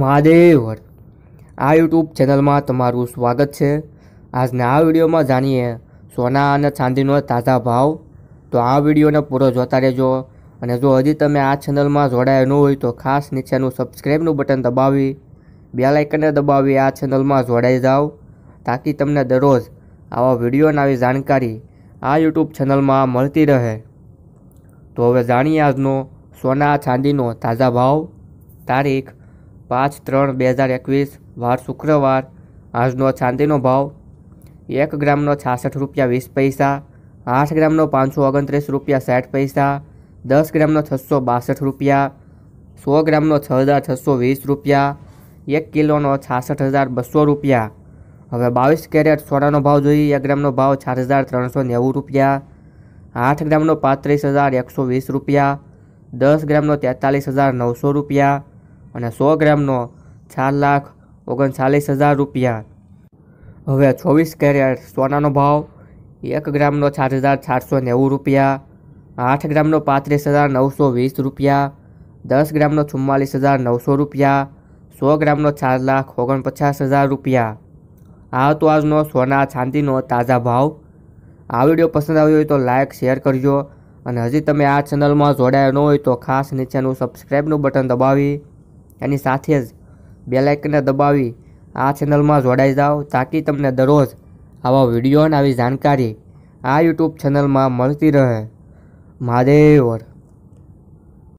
महादेव आ YouTube channel में तमारू स्वागत है। आज ना वीडियो में जानिए सोना और चांदी ताज़ा भाव। तो आ वीडियो ने पूरा जोता रहो और जो हजी तमे आ चैनल में जोड़ाया न हो तो खास नीचेनु सब्सक्राइबनू बटन दबावी बेल आइकन दबावी आ चैनल में जोड़ाई जाओ ताकि तमने दररोज आवा वीडियो नवी जानकारी आ यूट्यूब चैनल में मळती रहे। तो हवे जाणीए आजनो सोना चांदी ताज़ा भाव। तारीख 5/3/2021 वार शुक्रवार। आजनो चांदीनो भाव 1 ग्रामनो 66 રૂપિયા 20 પૈસા, 8 ગ્રાमनो 529 રૂપિયા 60 પૈસા, 10 ગ્રાमનો 662 રૂપિયા, 100 ગ્રામનો 6620 રૂપિયા, 1 કિલોનો 66,200 રૂપિયા। હવે 22 કેરેટ સોનાનો ભાવ જોઈએ। 1 ગ્રામનો ભાવ 4,390 રૂપિયા, 8 ગ્रामનો 35,120 રૂપિયા, 10 ગ્रामનો 43,900 રૂપિયા और 100 ग्रामनो 4,39,000 रूपया। हवे 24 कैरेट सोनानो भाव 1 ग्रामनो 4,490 रूपया, 8 ग्रामनो 35,920 रूपया, 10 ग्रामनो 44,900 रूपया, 100 ग्रामनो 4,49,000 रूपया। आ तो आजनो सोना चांदी ताज़ा भाव। आ वीडियो पसंद आव्यो होय तो लाइक शेयर करजो और हजी तमे आ चैनल में जोड़ाया न होय तो खास नीचेनु सब्सक्राइबनू बटन दबावी एनी साथे ज बेल आइकन दबावी आ चैनल में जोड़ाई जाओ ताकि तमने दररोज आवा वीडियो नवी जानकारी आ यूट्यूब चैनल में मळती रहे। महादेव।